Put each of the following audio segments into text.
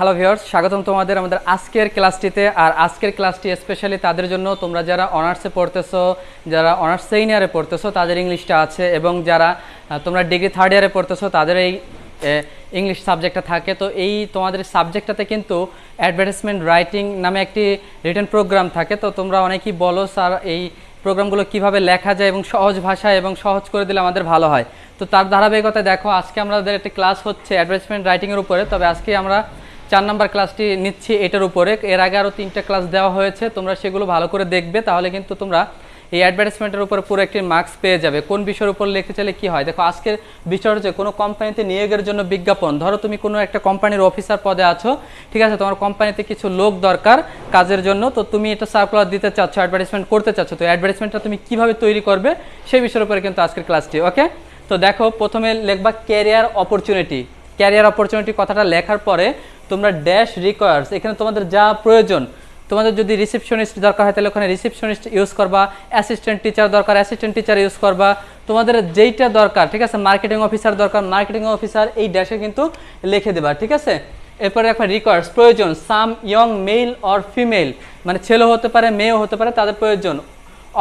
Hello viewers स्वागतम तुम्हादेर आमादेर आजकेर क्लासटीते और आजकेर क्लासटी स्पेशली तादेर जोन्नो तोमरा जारा अनार्से पढ़तेछो जारा अनार्स सेकेंड इयारे पढ़तेछो तादेर इंग्लिशटा आछे एबं जारा तोमरा डिग्री थार्ड इयारे पढ़तेछो तादेर एई इंग्लिश सब्जेक्टटा थाके। तो एई तोमादेर सब्जेक्टटाते किन्तु एडभार्टाइजमेंट राइटिंग नामे एकटी रिटन प्रोग्राम थाके। तो तोमरा अनेकेई बोलो सर एई प्रोग्रामगुलो किभाबे लेखा जाए एबं सहज भाषा एबं सहज करे दिले आमादेर भालो हय। तो तार धाराबाहिकता देखो आजके आमादेर एकटा क्लास होच्छे एडभार्टाइजमेंट राइटिंगेर उपरे। तबे आजके आमरा 4 नम्बर क्लासटी निচ্ছি এটার উপরে। এর আগে আরো 3টা ক্লাস দেওয়া হয়েছে, তোমরা সেগুলো ভালো করে দেখবে, তাহলে কিন্তু তোমরা এই অ্যাডভার্টাইজমেন্টের উপর পুরো একটা মার্কস পেয়ে যাবে। কোন বিষয়ের উপর লিখতে চাইলে কি হয় দেখো আজকের বিষয় হচ্ছে কোনো কোম্পানিতে নিয়োগের জন্য বিজ্ঞাপন। ধরো তুমি কোনো একটা কোম্পানির অফিসার পদে আছো, ঠিক আছে, তোমার কোম্পানিতে কিছু লোক দরকার কাজের জন্য। তো তুমি এটা সার্কুলার দিতে চাচ্ছো, অ্যাডভার্টাইজমেন্ট করতে চাচ্ছো, তো অ্যাডভার্টাইজমেন্টটা তুমি কিভাবে তৈরি করবে সেই বিষয়ের উপরে কিন্তু আজকের ক্লাসটি। ওকে, তো দেখো প্রথমে লিখবা ক্যারিয়ার অপরচুনিটি। ক্যারিয়ার অপরচুনিটি কথাটা লেখার পরে তোমরা ড্যাশ রিকোয়ার্স, এখানে তোমাদের যা প্রয়োজন। তোমাদের যদি রিসেপশনিস্ট দরকার হয় তাহলে ওখানে রিসেপশনিস্ট ইউজ করবা, অ্যাসিস্ট্যান্ট টিচার দরকার অ্যাসিস্ট্যান্ট টিচার ইউজ করবা, তোমাদের যেইটা দরকার, ঠিক আছে, মার্কেটিং অফিসার দরকার মার্কেটিং অফিসার, এই ড্যাশে কিন্তু লিখে দেবা, ঠিক আছে। এরপরে একটা রিকোয়ার্স প্রয়োজন, some young male or female, মানে ছেলে হতে পারে মেয়েও হতে পারে, তাদের প্রয়োজন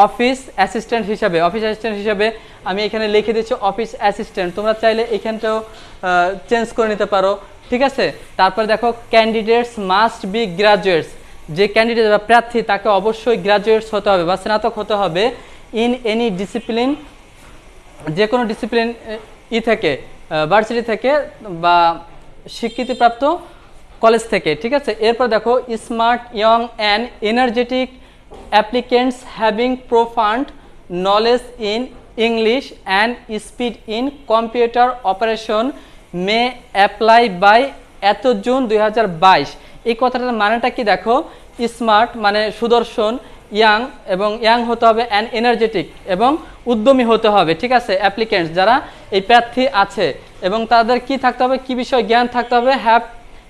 অফিস অ্যাসিস্ট্যান্ট হিসাবে। অফিস অ্যাসিস্ট্যান্ট হিসাবে আমি এখানে লিখে দিচ্ছি অফিস অ্যাসিস্ট্যান্ট, তোমরা চাইলে এখানটাও চেঞ্জ করে নিতে পারো, ঠিক আছে। তারপর দেখো ক্যান্ডিডেটস মাস্ট বি গ্রাজুয়েটস, যে ক্যান্ডিডেট বা প্রার্থী তাকে অবশ্যই গ্রাজুয়েটস হতে হবে বা স্নাতক হতে হবে, ইন এনি ডিসিপ্লিন, যে কোনো ডিসিপ্লিন ই থেকে ভার্সিটি থেকে বা স্বীকৃতিপ্রাপ্ত কলেজ থেকে, ঠিক আছে। এরপর দেখো smart young and energetic applicants having profound knowledge in English and speed in computer operation may apply by এত জুন 2022। এই কথাটার মানেটা কি দেখো, স্মার্ট মানে সুদর্শন, ইয়াং এবং ইয়াং হতে হবে, অ্যান্ড এনার্জেটিক এবং উদ্যমী হতে হবে, ঠিক আছে। অ্যাপ্লিকেন্টস যারা এই প্রার্থী আছে এবং তাদের কি থাকতে হবে, কি বিষয়ে জ্ঞান থাকতে হবে,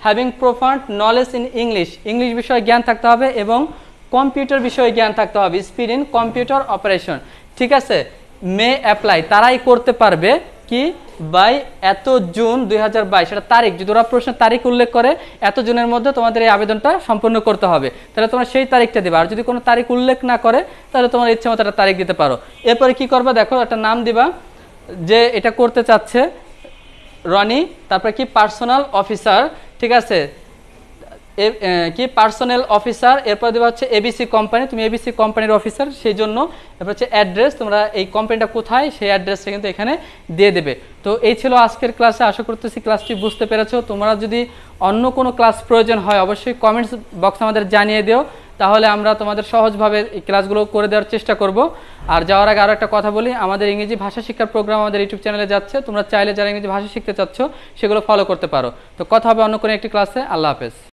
having profound knowledge in English, English বিষয়ে জ্ঞান থাকতে হবে এবং কম্পিউটার বিষয়ে জ্ঞান থাকতে হবে, স্পিড ইন কম্পিউটার অপারেশন, ঠিক আছে। মে অ্যাপ্লাই তারাই করতে পারবে কি বাই এত জুন 2022, সেটা তারিখ, যদি ওরা প্রশ্নের তারিখ উল্লেখ করে এত জুনের মধ্যে তোমাদের এই আবেদনটা সম্পূর্ণ করতে হবে, তাহলে তোমরা সেই তারিখটা দেবে। আর যদি কোনো তারিখ উল্লেখ না করে তাহলে তোমার ইচ্ছে মতো একটা তারিখ দিতে পারো। এরপরে কি করবা দেখো, একটা নাম দিবা যে এটা করতে চাচ্ছে রনি, তারপরে কি পার্সোনাল অফিসার, ঠিক আছে, কি পার্সোনাল অফিসার। এরপর দেওয়া হচ্ছে এবিসি কোম্পানি, তুমি এবিসি কোম্পানির অফিসার সেই জন্য। এরপর হচ্ছে অ্যাড্রেস, তোমরা এই কোম্পানিটা কোথায় সেই অ্যাড্রেসটা কিন্তু এখানে দিয়ে দেবে। তো এই ছিল আজকের ক্লাসে, আশা করতেছি ক্লাসটি বুঝতে পেরেছো। তোমরা যদি অন্য কোনো ক্লাস প্রয়োজন হয় অবশ্যই কমেন্টস বক্স আমাদের জানিয়ে দিও, তাহলে আমরা তোমাদের সহজভাবে এই ক্লাসগুলো করে দেওয়ার চেষ্টা করব। আর যাওয়ার আগে আরও একটা কথা বলি, আমাদের ইংরেজি ভাষা শিক্ষার প্রোগ্রাম আমাদের ইউটিউব চ্যানেলে যাচ্ছে, তোমরা চাইলে যারা ইংরেজি ভাষা শিখতে চাচ্ছ সেগুলো ফলো করতে পারো। তো কথা হবে অন্য কোনো একটি ক্লাসে। আল্লাহ হাফেজ।